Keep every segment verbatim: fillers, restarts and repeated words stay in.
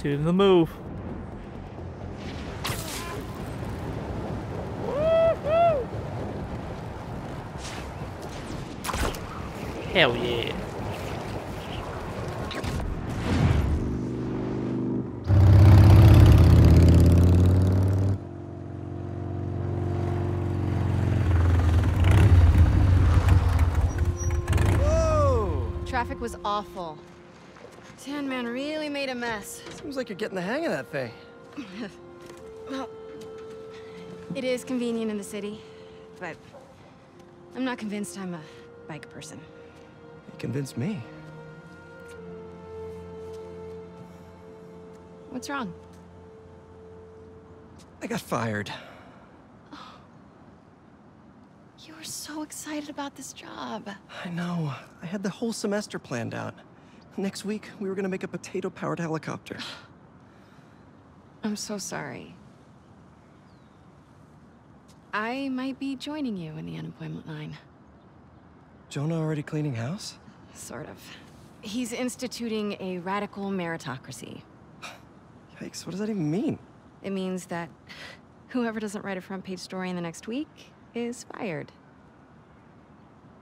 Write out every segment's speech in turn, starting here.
to the move. Woohoo! Hell yeah. Traffic was awful. Sandman really made a mess. Seems like you're getting the hang of that thing. Well, it is convenient in the city, but I'm not convinced I'm a bike person. You convinced me. What's wrong? I got fired. Oh. You were so excited about this job. I know. I had the whole semester planned out. Next week, we were gonna make a potato-powered helicopter. I'm so sorry. I might be joining you in the unemployment line. Jonah already cleaning house? Sort of. He's instituting a radical meritocracy. Yikes, what does that even mean? It means that whoever doesn't write a front-page story in the next week is fired.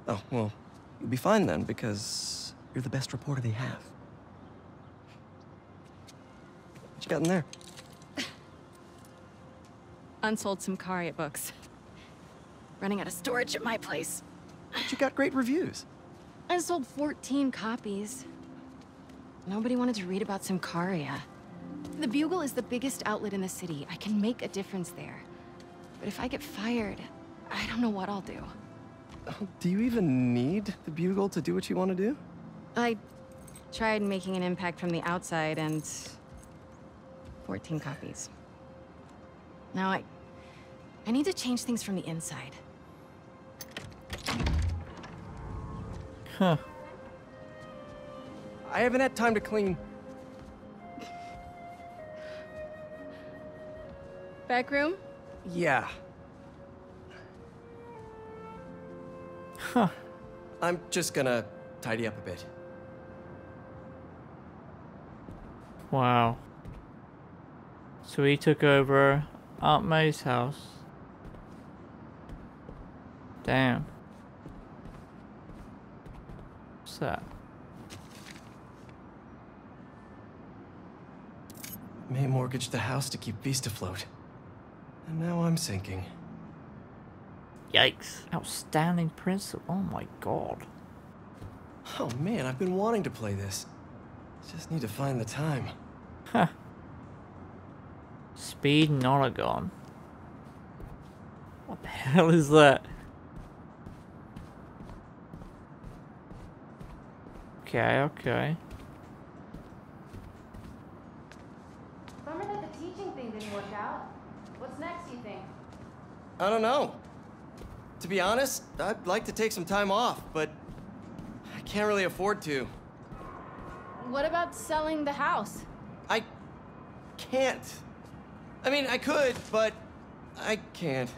Oh, well, you'll be fine then, because you're the best reporter they have. What you got in there? Unsold Symkaria books. Running out of storage at my place. But you got great reviews. I sold fourteen copies. Nobody wanted to read about Symkaria. The Bugle is the biggest outlet in the city. I can make a difference there. But if I get fired, I don't know what I'll do. Do you even need the Bugle to do what you want to do? I tried making an impact from the outside, and fourteen copies. Now I... I need to change things from the inside. Huh. I haven't had time to clean. Back room? Yeah. Huh. I'm just gonna tidy up a bit. Wow. So he took over Aunt May's house. Damn. What's that? May mortgaged the house to keep Beast afloat. And now I'm sinking. Yikes. Outstanding principle. Oh my god. Oh man, I've been wanting to play this. Just need to find the time. Huh. Speed and Oregon. What the hell is that? Okay, okay. Bummer that the teaching thing didn't work out. What's next, you think? I don't know. To be honest, I'd like to take some time off, but I can't really afford to. What about selling the house? I can't. I mean, I could, but I can't.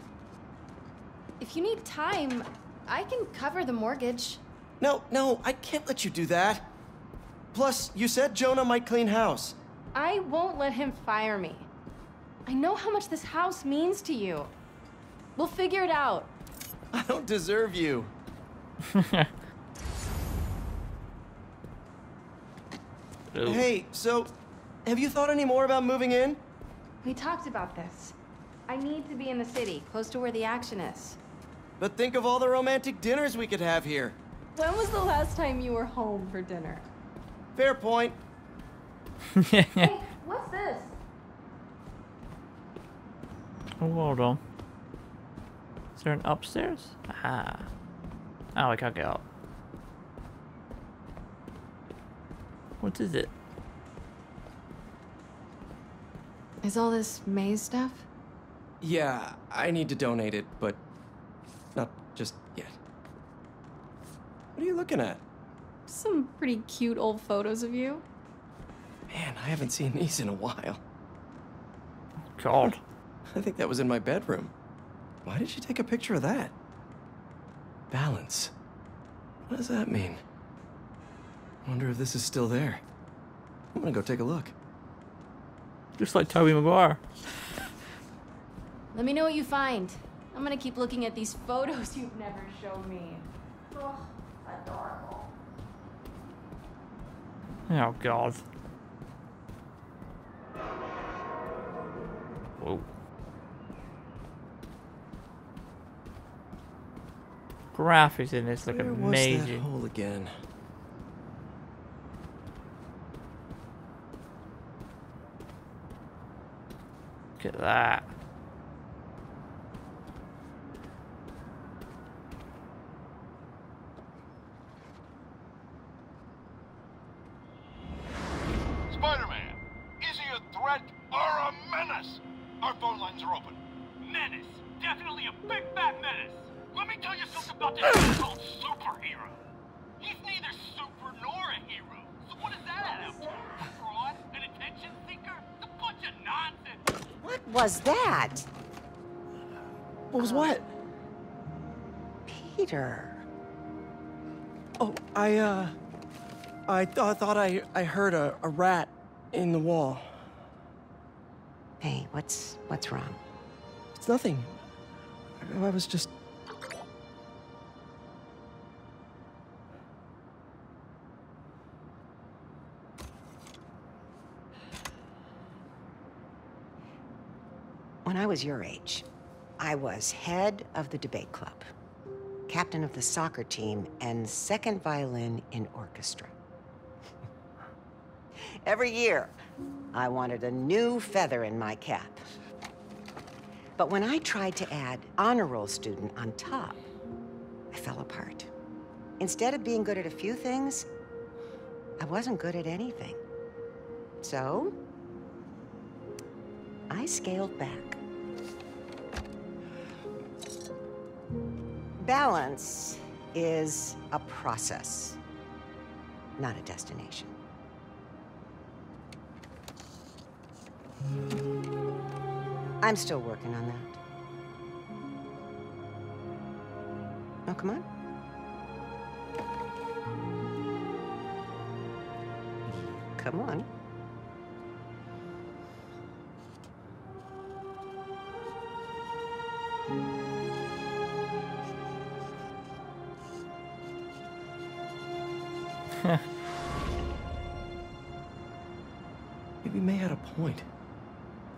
If you need time, I can cover the mortgage. No, no, I can't let you do that. Plus, you said Jonah might clean house. I won't let him fire me. I know how much this house means to you. We'll figure it out. I don't deserve you. Ooh. Hey, so, have you thought any more about moving in? We talked about this. I need to be in the city, close to where the action is. But think of all the romantic dinners we could have here. When was the last time you were home for dinner? Fair point. Hey, what's this? Oh, hold on. Is there an upstairs? Ah. Oh, I can't get up. What is it? Is all this maze stuff? Yeah, I need to donate it, but not just yet. What are you looking at? Some pretty cute old photos of you. Man, I haven't seen these in a while. God. I think that was in my bedroom. Why did she take a picture of that? Balance. What does that mean? Wonder if this is still there. I'm gonna go take a look. Just like Toby Maguire. Let me know what you find. I'm gonna keep looking at these photos you've never shown me. Oh, adorable. Oh, God. Whoa. Graphics in this look Where amazing. Was that hole again? Look at that. Spider-Man, is he a threat or a menace? Our phone lines are open. Menace. Definitely a big fat menace. Let me tell you something about this so-called superhero. He's neither super nor a hero. So what is that out to? A fraud? An attention seeker? It's a bunch of nonsense. What was that? What was what? Peter. Oh, I, uh... I th thought I, I heard a, a rat in the wall. Hey, what's, what's wrong? It's nothing. I, I was just... When I was your age, I was head of the debate club, captain of the soccer team, and second violin in orchestra. Every year, I wanted a new feather in my cap. But when I tried to add honor roll student on top, I fell apart. Instead of being good at a few things, I wasn't good at anything. So, I scaled back. Balance is a process, not a destination. I'm still working on that. Oh, come on. Come on. Maybe May had a point.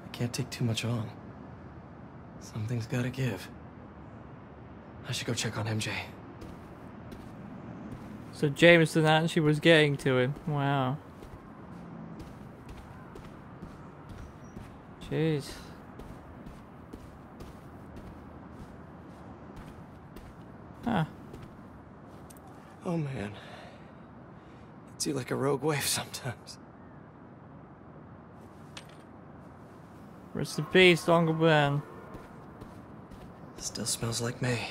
I can't take too much on. Something's gotta give. I should go check on M J. So Jameson actually was getting to him. Wow. Jeez. Huh. Oh man. See, like a rogue wave sometimes. Rest in peace, Uncle Ben. Still smells like May.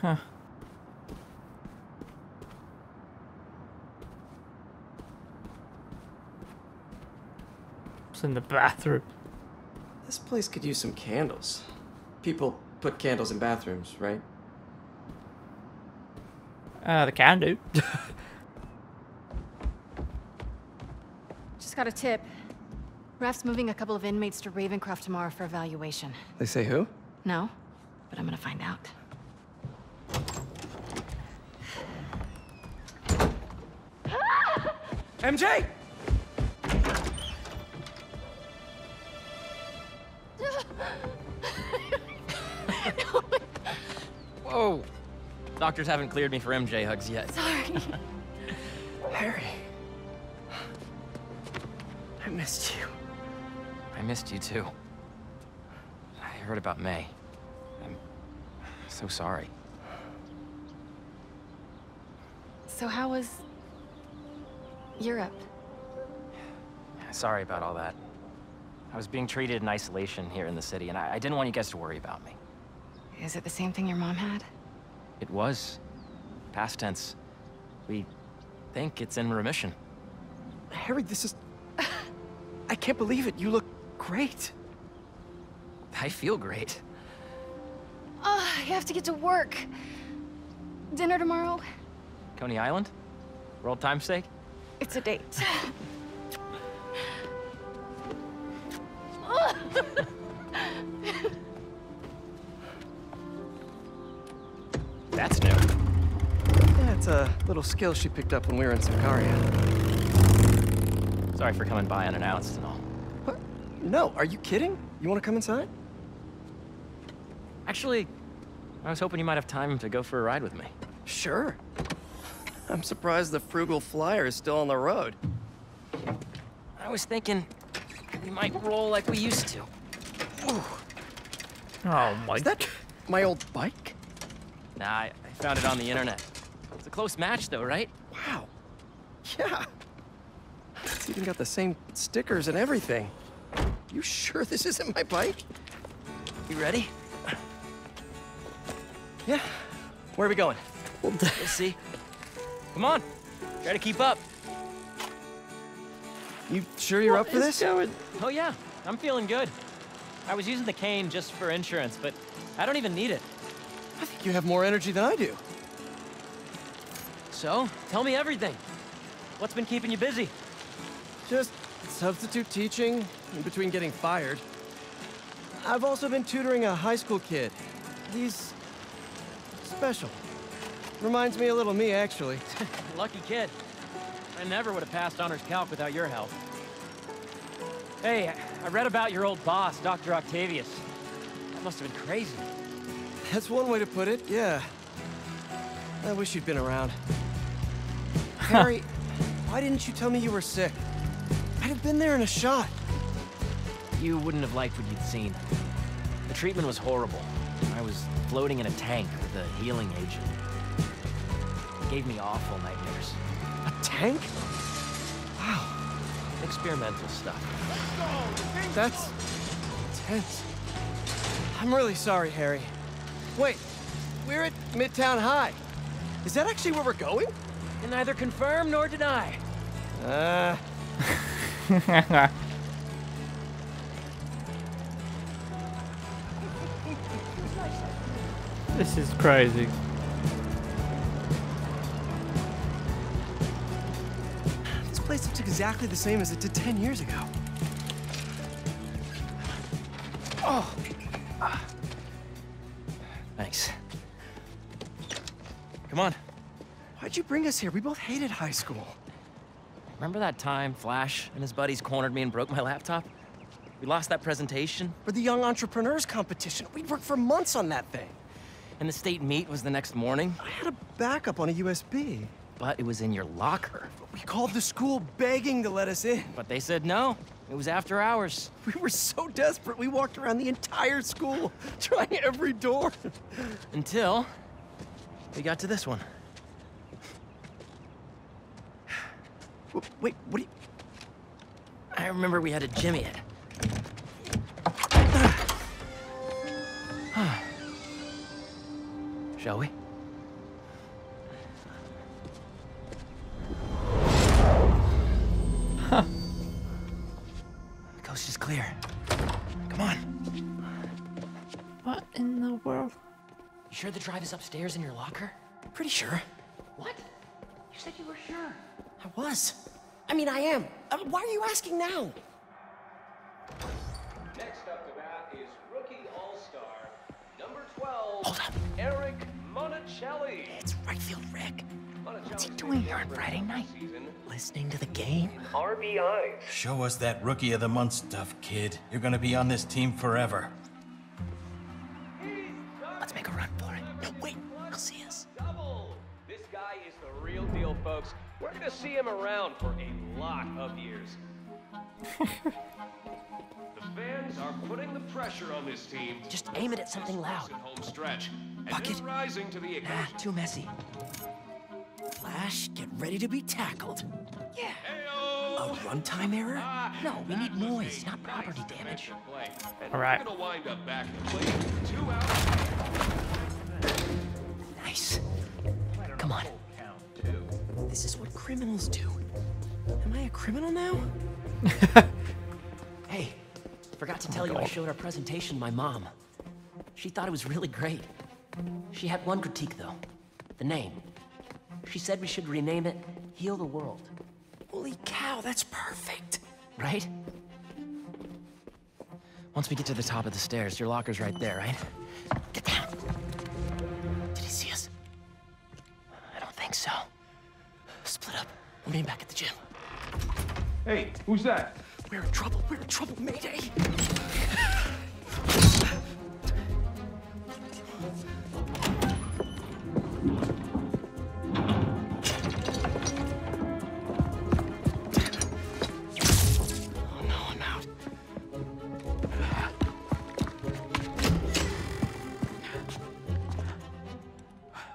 Huh. It's in the bathroom. This place could use some candles. People put candles in bathrooms, right? Uh, they can do. Just got a tip. Raft's moving a couple of inmates to Ravencroft tomorrow for evaluation. They say who? No, but I'm gonna find out. M J! Whoa. Doctors haven't cleared me for M J hugs yet. Sorry. Harry. I missed you. I missed you too. I heard about May. I'm so sorry. So how was Europe? Sorry about all that. I was being treated in isolation here in the city, and I, I didn't want you guys to worry about me. Is it the same thing your mom had? It was. Past tense. We think it's in remission. Harry, this is... I can't believe it. You look great. I feel great. Oh, I have to get to work. Dinner tomorrow? Coney Island? For old time's sake? It's a date. That's new. Yeah, it's a little skill she picked up when we were in Symkaria. Sorry for coming by unannounced and all. What? No, are you kidding? You want to come inside? Actually, I was hoping you might have time to go for a ride with me. Sure. I'm surprised the frugal flyer is still on the road. I was thinking we might roll like we used to. Ooh. Oh my. Is that my old bike? Nah, I, I found it on the internet. It's a close match though, right? Wow. Yeah. It's even got the same stickers and everything. You sure this isn't my bike? You ready? Yeah. Where are we going? We'll see. Come on, try to keep up. You sure you're up for this? Oh yeah, I'm feeling good. I was using the cane just for insurance, but I don't even need it. I think you have more energy than I do. So, tell me everything. What's been keeping you busy? Just substitute teaching in between getting fired. I've also been tutoring a high school kid. He's special. Reminds me a little of me, actually. Lucky kid. I never would have passed honors calc without your help. Hey, I read about your old boss, Doctor Octavius. That must have been crazy. That's one way to put it, yeah. I wish you'd been around. Harry, why didn't you tell me you were sick? I'd have been there in a shot. You wouldn't have liked what you'd seen. The treatment was horrible. I was floating in a tank with a healing agent. Gave me awful nightmares. A tank? Wow. Experimental stuff. That's intense. I'm really sorry, Harry. Wait, we're at Midtown High. Is that actually where we're going? And neither confirm nor deny. Uh. This is crazy. This place looks exactly the same as it did ten years ago. Oh. Ah. Thanks. Come on. Why'd you bring us here? We both hated high school. Remember that time Flash and his buddies cornered me and broke my laptop? We lost that presentation. Or the Young Entrepreneurs Competition. We'd worked for months on that thing. And the state meet was the next morning. I had a backup on a U S B. But it was in your locker. We called the school begging to let us in. But they said no. It was after hours. We were so desperate, we walked around the entire school, trying every door. Until we got to this one. Wait, what do you... I remember we had to jimmy it. Shall we? Clear. Come on. What in the world? You sure the drive is upstairs in your locker? Pretty sure. What? You said you were sure. I was. I mean, I am. Uh, why are you asking now? Next up to bat is rookie all-star number twelve. Hold up. Eric Monticelli. It's right field, Rick. What's he doing here on Friday night? Listening to the game? R B I. Show us that Rookie of the Month stuff, kid. You're gonna be on this team forever. Let's make a run for it. No, wait. He'll see us. This guy is the real deal, folks. We're gonna see him around for a lot of years. The fans are putting the pressure on this team. Just aim it at something loud. Bucket. Rising to the nah, too messy. Flash, get ready to be tackled. Yeah. A runtime error? No, we need noise, not property damage. All right. Nice. Come on. This is what criminals do. Am I a criminal now? Hey, forgot to tell you I showed our presentation to my mom. She thought it was really great. She had one critique, though. The name. She said we should rename it Heal the World. Holy cow, that's perfect. Right? Once we get to the top of the stairs, your locker's right there, right? Get down. Did he see us? I don't think so. Split up. We're meeting back at the gym. Hey, who's that? We're in trouble. We're in trouble. Mayday.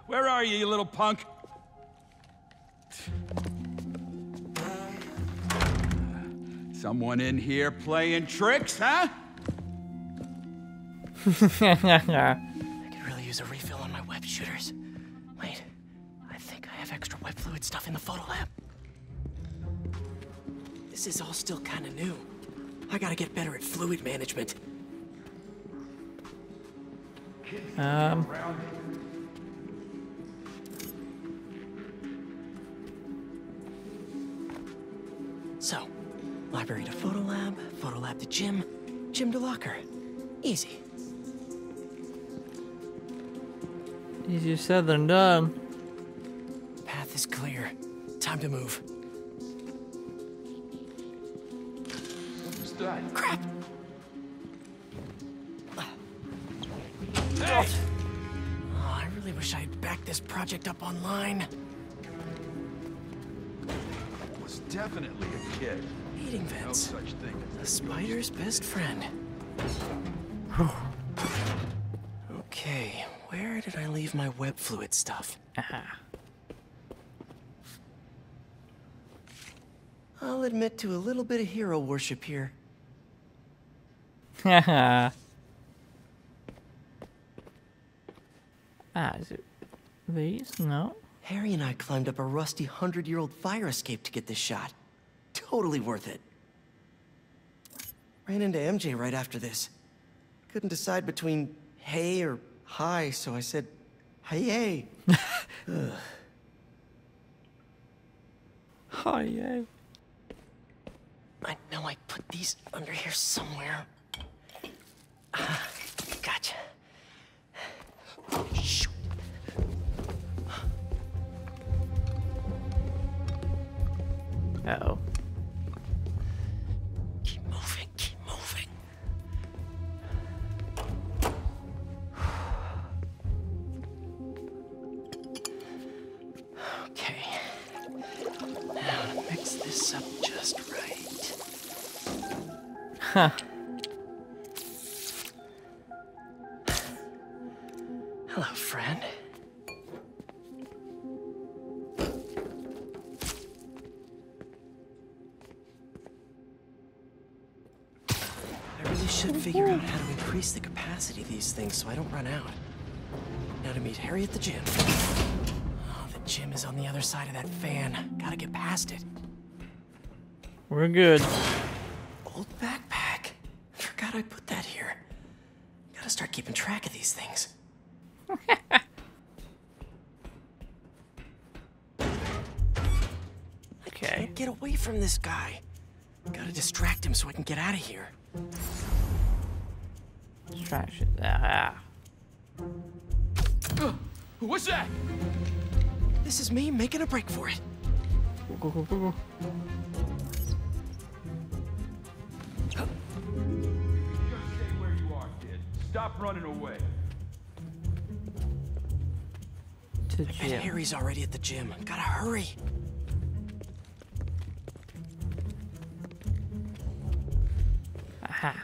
Where are you, you little punk? Someone in here playing tricks, huh? I could really use a refill on my web shooters. Wait, I think I have extra web fluid stuff in the photo lab. This is all still kind of new. I gotta get better at fluid management. Um. So, library to photo lab, photo lab to gym, gym to locker. Easy. Easier said than done. Path is clear. Time to move. Who's that? Crap! Hey. Oh, I really wish I had backed this project up online. Definitely a kid. Heating vents. No such thing. The spider's best friend. Okay, where did I leave my web fluid stuff? Uh-huh. I'll admit to a little bit of hero worship here. Haha. Ah, is it these? No. Harry and I climbed up a rusty hundred-year-old fire escape to get this shot. Totally worth it. Ran into M J right after this. Couldn't decide between hey or hi, so I said, hi-yay. Hi-yay. I know I put these under here somewhere. Uh, gotcha. Shoot. Uh-oh. Keep moving, keep moving. Okay. Now to mix this up just right. Huh. Hello, friend. Figure out how to increase the capacity of these things so I don't run out. Now to meet Harry at the gym. Oh, the gym is on the other side of that fan. Gotta get past it. We're good. Old backpack. Forgot I put that here. Gotta start keeping track of these things. Okay. I can't get away from this guy. Gotta distract him so I can get out of here. Distraction. Ah. Uh, what's that? This is me making a break for it. Go, go, go, go, go. Just stay where you are, kid. Stop running away. I bet Harry's already at the gym. Gotta hurry. Aha.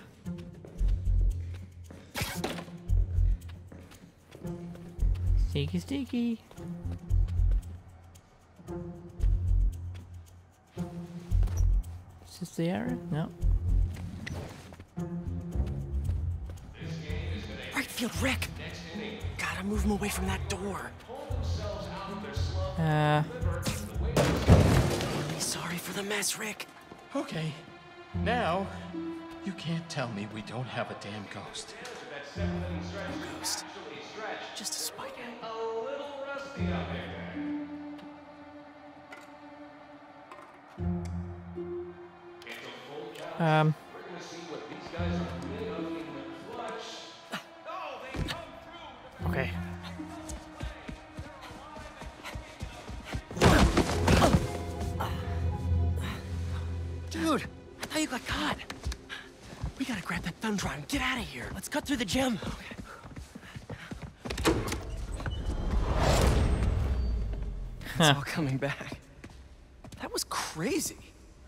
Sneaky, sneaky. Is this the area? No. Right field wreck. Gotta move him away from that door. Uh. Sorry for the mess, Rick. Okay. Now, you can't tell me we don't have a damn ghost. No ghost. Just a spider. A little rusty up there. Um, okay. Dude, I thought you got caught. We gotta grab that Thundron and get out of here. Let's cut through the gym. Okay. It's all coming back. That was crazy.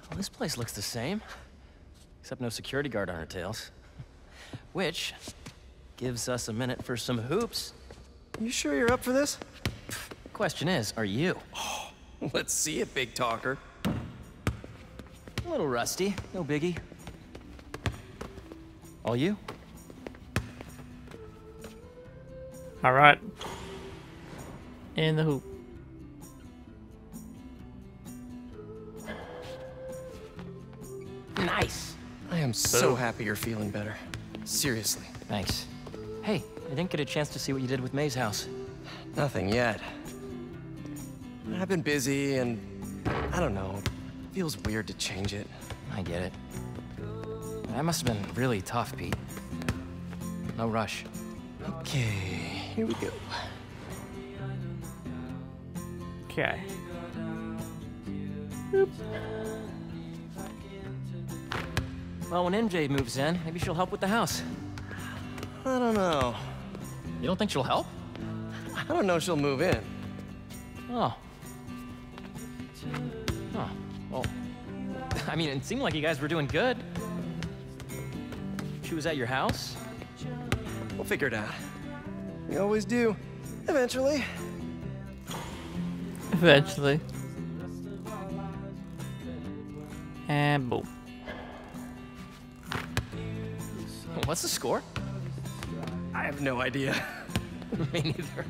Well, this place looks the same, except no security guard on our tails. Which gives us a minute for some hoops. You sure you're up for this? Question is, are you? Oh, let's see it, big talker. A little rusty, no biggie. All you? All right. In the hoop. Nice. I am so happy you're feeling better. Seriously. Thanks. Hey, I didn't get a chance to see what you did with May's house. Nothing yet. I've been busy and I don't know. It feels weird to change it. I get it. That must have been really tough, Pete. No rush. Okay, here we go. Okay. Oop. Well, when M J moves in, maybe she'll help with the house. I don't know. You don't think she'll help? I don't know if she'll move in. Oh. Oh. Well, I mean, it seemed like you guys were doing good. She was at your house? We'll figure it out. We always do. Eventually. Eventually. And boom. What's the score? I have no idea. Me neither.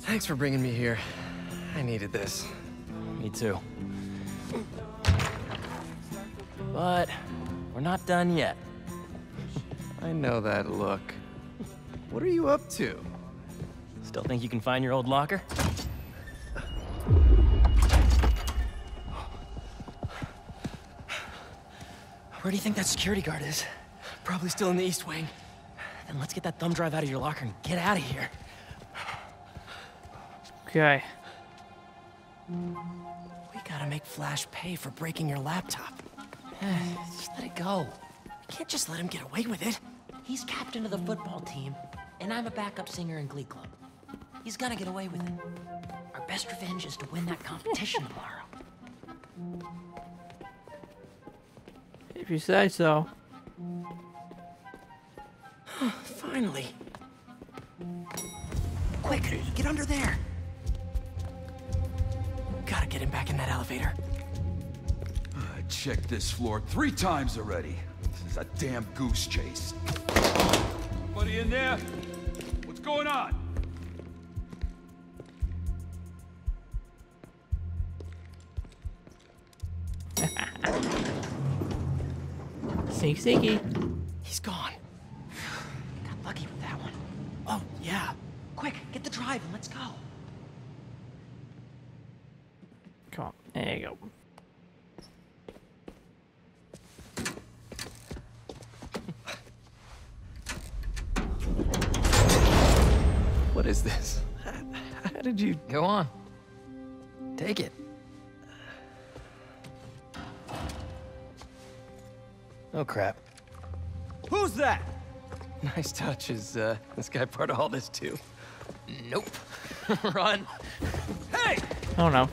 Thanks for bringing me here. I needed this. Me too. But we're not done yet. I know that look. What are you up to? Still think you can find your old locker? Where do you think that security guard is? Probably still in the east wing. Then let's get that thumb drive out of your locker and get out of here. Okay. We gotta make Flash pay for breaking your laptop. Just let it go. We can't just let him get away with it. He's captain of the football team, and I'm a backup singer in Glee Club. He's gonna get away with it. Our best revenge is to win that competition tomorrow. If you say so. Finally. Quick, get under there. Gotta get him back in that elevator. Uh, check this floor three times already. This is a damn goose chase. Anybody in there? What's going on? Sneaky, sneaky. He's gone. Got lucky with that one. Oh, yeah. Quick, get the drive and let's go. Come on. There you go. What is this? How did you... Go on. Take it. Oh, crap. Who's that? Nice touch. Is uh, this guy part of all this, too? Nope. Run. Hey! Oh, no.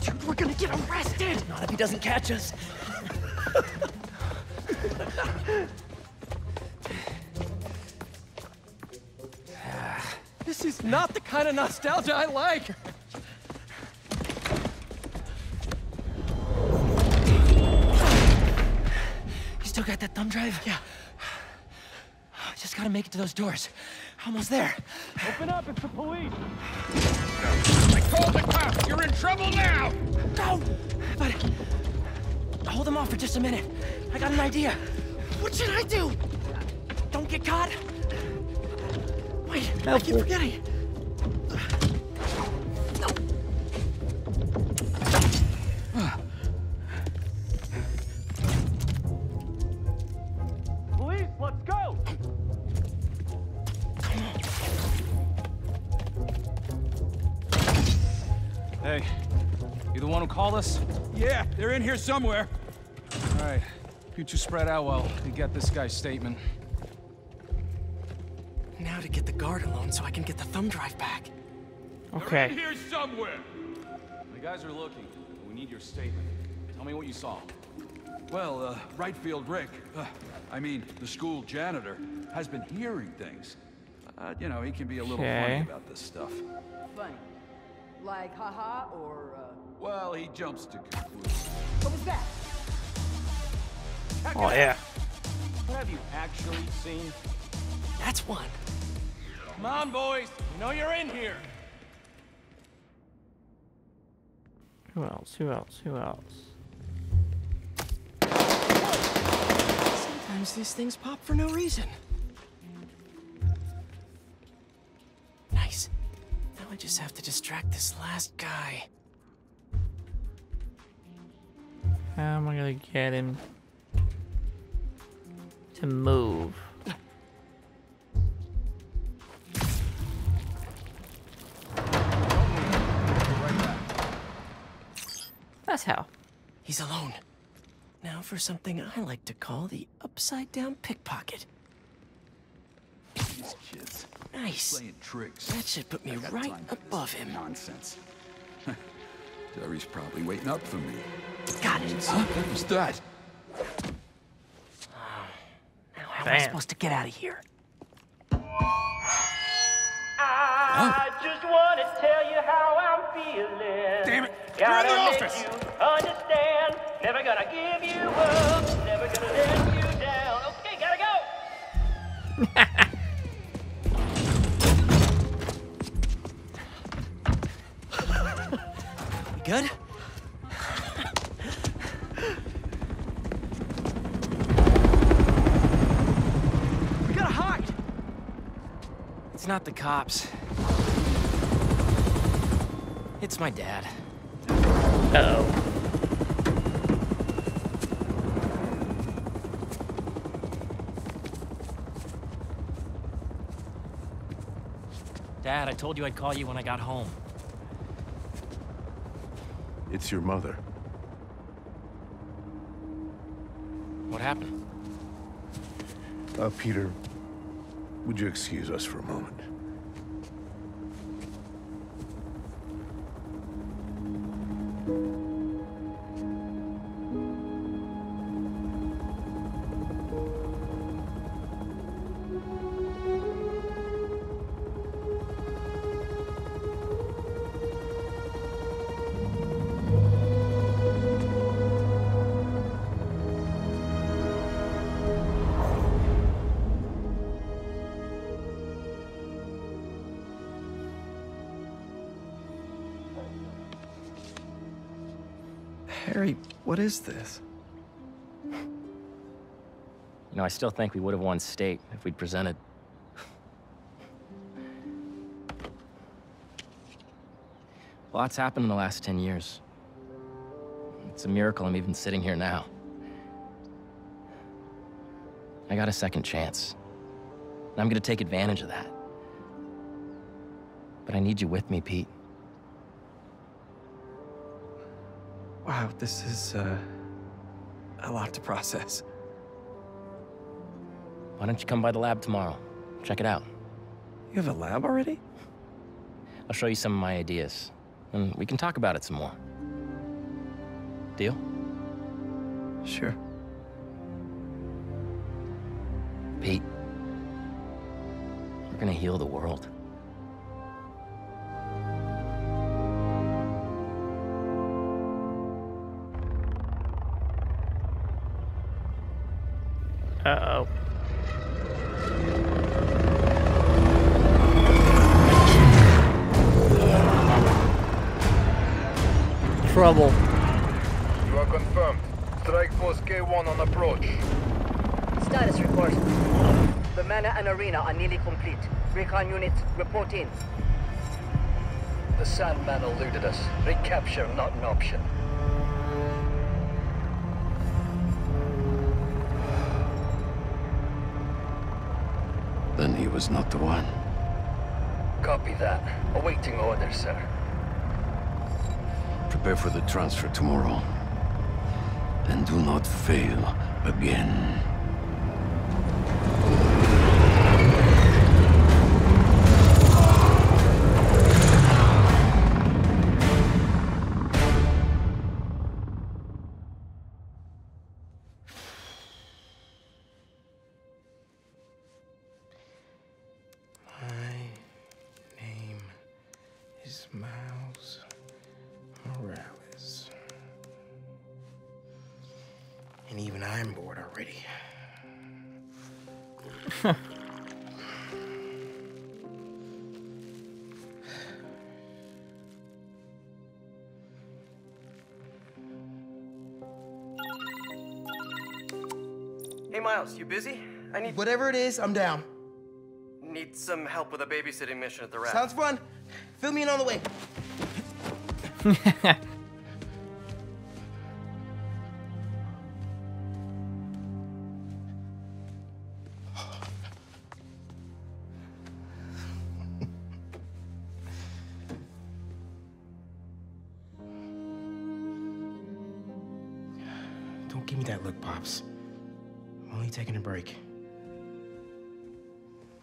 Dude, we're gonna get arrested! Not if he doesn't catch us. This is not the kind of nostalgia I like. Still got that thumb drive? Yeah. I just gotta make it to those doors. Almost there. Open up, it's the police. I called the cops. You're in trouble now. No, but hold them off for just a minute. I got an idea. What should I do? Don't get caught. Wait, helpful. I keep forgetting. No. Hey, you the one who called us? Yeah, they're in here somewhere. All right, future spread out well. We got this guy's statement. Now to get the guard alone so I can get the thumb drive back. Okay. They're in here somewhere. The guys are looking. We need your statement. Tell me what you saw. Well, uh, right field Rick, uh, I mean, the school janitor, has been hearing things. Uh, you know, he can be a little okay. funny about this stuff. Funny? Like, haha, or, uh... Well, he jumps to conclusions. What was that? Check oh, yeah. What have you actually seen? That's one. Come on, boys. You know you're in here. Who else? Who else? Who else? Sometimes these things pop for no reason. Nice. Now I just have to distract this last guy. How am I gonna get him to move? That's how. He's alone. Now for something I like to call the upside-down pickpocket. These kids. Nice. Playing tricks. That should put me right above him. Nonsense. Terry's probably waiting up for me. Got it. Huh? What was that? Uh, now how Bam. am I supposed to get out of here? I huh? just want to tell you how I'm feeling. Damn it. Gotta You're in the office. You understand. Never gonna give you up. Never gonna let you down. Okay, gotta go. You good? We gotta hide. It's not the cops. It's my dad. Uh-oh. Dad, I told you I'd call you when I got home. It's your mother. What happened? Uh, Peter, would you excuse us for a moment? What is this? You know, I still think we would have won state if we'd presented. Lots happened in the last ten years. It's a miracle I'm even sitting here now. I got a second chance. And I'm gonna take advantage of that. But I need you with me, Pete. Wow, this is uh, a lot to process. Why don't you come by the lab tomorrow? Check it out. You have a lab already? I'll show you some of my ideas, and we can talk about it some more. Deal? Sure. Pete, we're gonna heal the world. Uh-oh. Trouble. You are confirmed. Strike Force K one on approach. Status report. The manor and arena are nearly complete. Recon units, report in. The Sandman eluded us. Recapture not an option. Then he was not the one. Copy that. Awaiting orders, sir. Prepare for the transfer tomorrow. And do not fail again. You busy? I need... Whatever it is, I'm down. Need some help with a babysitting mission at the raft. Sounds fun. Fill me in on the way. Don't give me that look, Pops. Taking a break.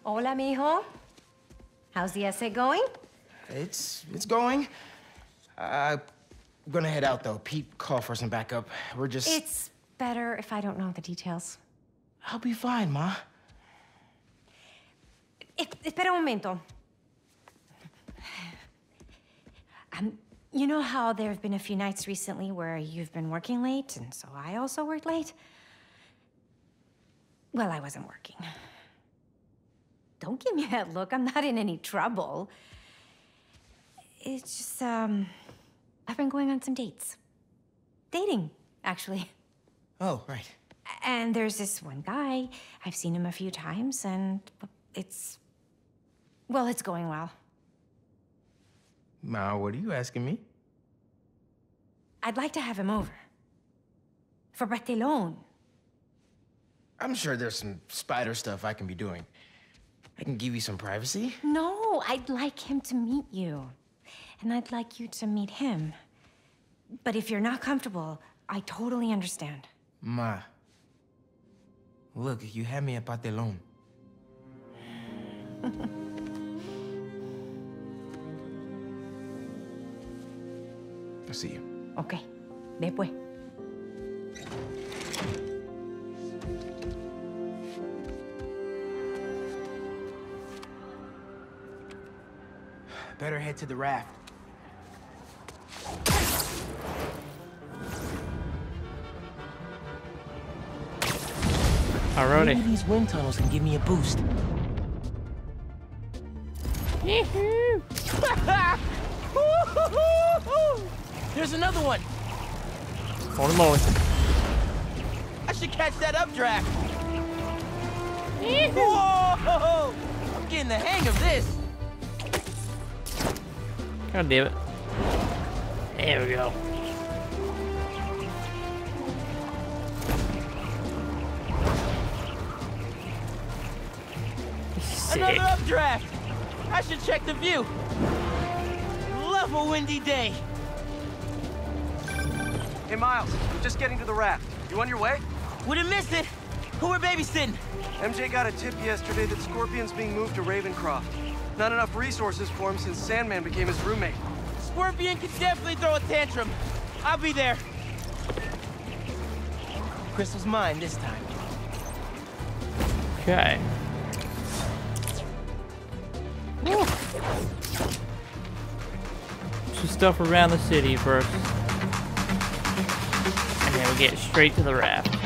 Hola, mijo. How's the essay going? It's it's going. Uh, I'm gonna head out though. Pete, call for some backup. We're just. It's better if I don't know the details. I'll be fine, Ma. Espera un momento. Um, you know how there have been a few nights recently where you've been working late, and so I also worked late. Well, I wasn't working. Don't give me that look. I'm not in any trouble. It's just, um, I've been going on some dates. Dating, actually. Oh, right. And there's this one guy. I've seen him a few times, and it's, well, it's going well. Ma, what are you asking me? I'd like to have him over. For Bartelone. I'm sure there's some spider stuff I can be doing. I can give you some privacy. No, I'd like him to meet you. And I'd like you to meet him. But if you're not comfortable, I totally understand. Ma, look, you had me at Patelón. I'll see you. Okay, después. Better head to the raft. Alrighty. Maybe these wind tunnels can give me a boost. There's another one. Hold him on. I should catch that updraft. Whoa! I'm getting the hang of this. God damn it. There we go. Sick. Another updraft! I should check the view. Love a windy day. Hey, Miles, I'm just getting to the raft. You on your way? Wouldn't miss it. Who were babysitting? M J got a tip yesterday that Scorpion's being moved to Ravencroft. Not enough resources for him since Sandman became his roommate. Scorpion could definitely throw a tantrum. I'll be there. Crystal's mine this time. Okay. Ooh. Some stuff around the city first. And then we get straight to the raft.